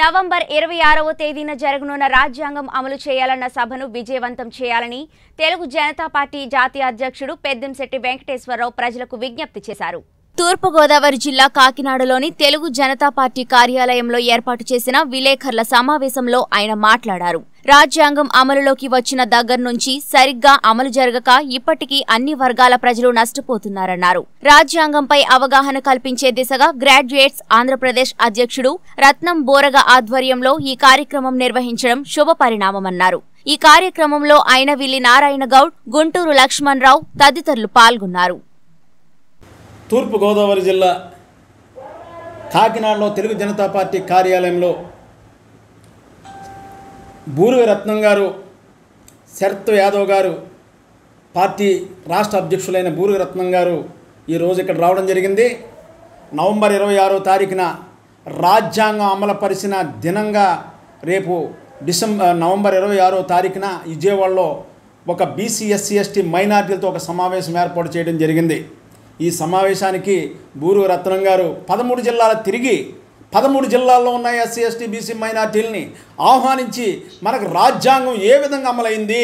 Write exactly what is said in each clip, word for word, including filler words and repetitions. November ఇరవై ఆరవ తేదీన జరగనున్న రాజ్యాంగం అమలు చేయాలన్న సభను విజయవంతం చేయాలని తెలుగు జనతా పార్టీ జాతీయ అధ్యక్షుడు పెద్దింసెట్టి వెంకటేశ్వరరావు ప్రజలకు విజ్ఞప్తి చేశారు. తూర్పు గోదావరి జిల్లా కాకినాడలోని తెలుగు జనతా పార్టీ కార్యాలయంలో ఏర్పాటు చేసిన విలేకరుల సమావేశంలో ఆయన మాట్లాడారు. రాజ్యాంగం అమలులోకి వచ్చిన దగ్గర నుంచి సరిగ్గా అమలు జరగక ఇప్పటికీ అన్ని వర్గాల ప్రజలు నష్టపోతున్నారన్నారు. రాజ్యాంగంపై అవగాహన కల్పించే దిశగా గ్రాడ్యుయేట్స్ ఆంధ్రప్రదేశ్ అధ్యక్షుడు రత్నం బోరగ ఆధ్వర్యంలో ఈ కార్యక్రమం నిర్వహించడం శుభపరిణామమన్నారు. ఈ కార్యక్రమంలో ఆయన విల్లి నారాయణ గౌడ్, గుంటూరు లక్ష్మణరావు తదితరులు పాల్గొన్నారు. తూర్పుగోదావరి జిల్లా కాకినాడలో తెలుగు జనతా పార్టీ కార్యాలయంలో బూరుగ రత్నం గారు, శరత్ యాదవ్ గారు, పార్టీ రాష్ట్ర అధ్యక్షులైన బూరుగ రత్నం గారు ఈరోజు ఇక్కడ రావడం జరిగింది. నవంబర్ ఇరవై ఆరో తారీఖున రాజ్యాంగం అమలుపరిచిన దినంగా రేపు డిసెంబర్ నవంబర్ ఇరవై ఆరో తారీఖున విజయవాడలో ఒక బీసీ ఎస్సీ ఎస్టీ మైనార్టీలతో ఒక సమావేశం ఏర్పాటు చేయడం జరిగింది. ఈ సమావేశానికి బూరు రత్నం గారు పదమూడు జిల్లాల తిరిగి పదమూడు జిల్లాల్లో ఉన్న ఎస్సీ ఎస్టీ బీసీ మైనార్టీలని ఆహ్వానించి మనకు రాజ్యాంగం ఏ విధంగా అమలైంది,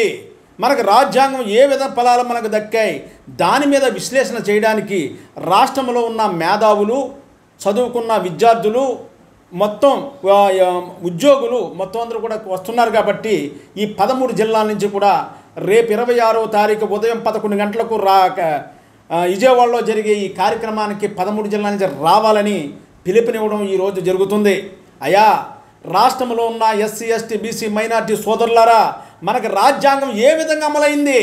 మనకు రాజ్యాంగం ఏ విధ ఫలాలు మనకు దక్కాయి, దాని మీద విశ్లేషణ చేయడానికి రాష్ట్రంలో ఉన్న మేధావులు, చదువుకున్న విద్యార్థులు, మొత్తం ఉద్యోగులు మొత్తం అందరూ కూడా వస్తున్నారు. కాబట్టి ఈ పదమూడు జిల్లాల నుంచి కూడా రేపు ఇరవై ఆరో తారీఖు ఉదయం పదకొండు గంటలకు రా విజయవాడలో జరిగే ఈ కార్యక్రమానికి పదమూడు జిల్లాల నుంచి రావాలని పిలుపునివ్వడం ఈరోజు జరుగుతుంది. అయా రాష్ట్రంలో ఉన్న ఎస్సీ ఎస్టీ బీసీ మైనార్టీ సోదరులారా, మనకు రాజ్యాంగం ఏ విధంగా అమలైంది,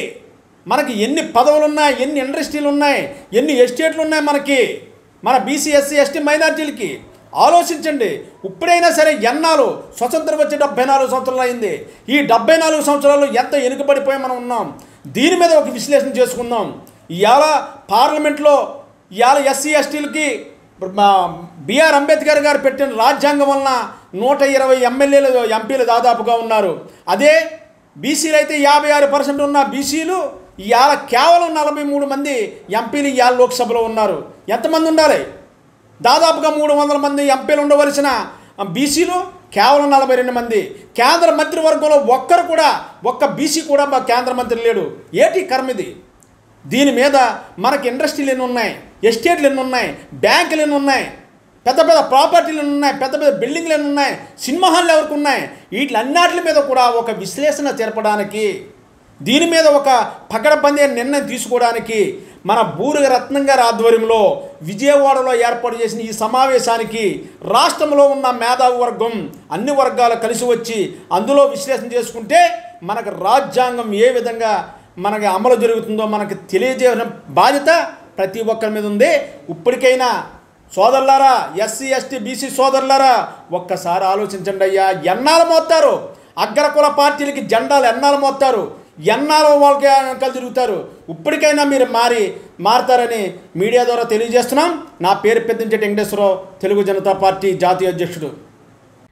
మనకి ఎన్ని పదవులు ఉన్నాయి, ఎన్ని ఇండస్ట్రీలు ఉన్నాయి, ఎన్ని ఎస్టేట్లు ఉన్నాయి, మనకి మన బీసీ ఎస్సీ ఎస్టీ మైనార్టీలకి ఆలోచించండి. ఇప్పుడైనా సరే ఎన్నాళ్ళు స్వతంత్రం వచ్చి డెబ్బై నాలుగు సంవత్సరాలు అయింది. ఈ డెబ్బై నాలుగు సంవత్సరాలు ఎంత వెనుకబడిపోయి మనం ఉన్నాం, దీని మీద ఒక విశ్లేషణ చేసుకుందాం. ఇవాళ పార్లమెంట్లో ఇవాళ ఎస్సీ ఎస్టీలకి బిఆర్ అంబేద్కర్ గారు పెట్టిన రాజ్యాంగం వలన నూట ఇరవై ఎమ్మెల్యేలు ఎంపీలు దాదాపుగా ఉన్నారు. అదే బీసీలు అయితే యాభై ఆరు పర్సెంట్ ఉన్న బీసీలు ఇవాళ కేవలం నలభై మూడు మంది ఎంపీలు ఇవాళ లోక్సభలో ఉన్నారు. ఎంతమంది ఉండాలి? దాదాపుగా మూడు వందల మంది ఎంపీలు ఉండవలసిన బీసీలు కేవలం నలభై రెండు మంది. కేంద్ర మంత్రివర్గంలో ఒక్కరు కూడా, ఒక్క బీసీ కూడా మా కేంద్ర మంత్రి లేడు. ఏటి కర్మిది? దీని మీద మనకి ఇండస్ట్రీలు ఎన్ని ఉన్నాయి, ఎస్టేట్లు ఎన్ని ఉన్నాయి, బ్యాంకులు ఎన్ని ఉన్నాయి, పెద్ద పెద్ద ప్రాపర్టీలు ఎన్ని ఉన్నాయి, పెద్ద పెద్ద బిల్డింగ్లు ఎన్ని ఉన్నాయి, సినిమా హాల్లు ఎవరికి ఉన్నాయి, వీటిలన్నిటి మీద కూడా ఒక విశ్లేషణ జరపడానికి, దీని మీద ఒక పకడబందీ నిర్ణయం తీసుకోవడానికి మన బూరుగ రత్నం గారి ఆధ్వర్యంలో విజయవాడలో ఏర్పాటు చేసిన ఈ సమావేశానికి రాష్ట్రంలో ఉన్న మేధావి వర్గం అన్ని వర్గాలు కలిసి వచ్చి అందులో విశ్లేషణ చేసుకుంటే మనకు రాజ్యాంగం ఏ విధంగా మనకి అమలు జరుగుతుందో మనకు తెలియజేయడం బాధ్యత ప్రతి ఒక్కరి మీద ఉంది. ఇప్పటికైనా సోదరులారా, ఎస్సీ ఎస్టీ బీసీ సోదరులారా, ఒక్కసారి ఆలోచించండి. అయ్యా ఎన్నాళ్ళు మోస్తారు అగ్రకుల పార్టీలకి జెండాలు, ఎన్నాళ్ళు మోస్తారు, ఎన్నాళ్ళు వాళ్ళకి కలిసి తిరుగుతారు. ఇప్పటికైనా మీరు మారి మారుతారని మీడియా ద్వారా తెలియజేస్తున్నాం. నా పేరు పెద్దింసెట్టి వెంకటేశ్వరరావు, తెలుగు జనతా పార్టీ జాతీయ అధ్యక్షుడు.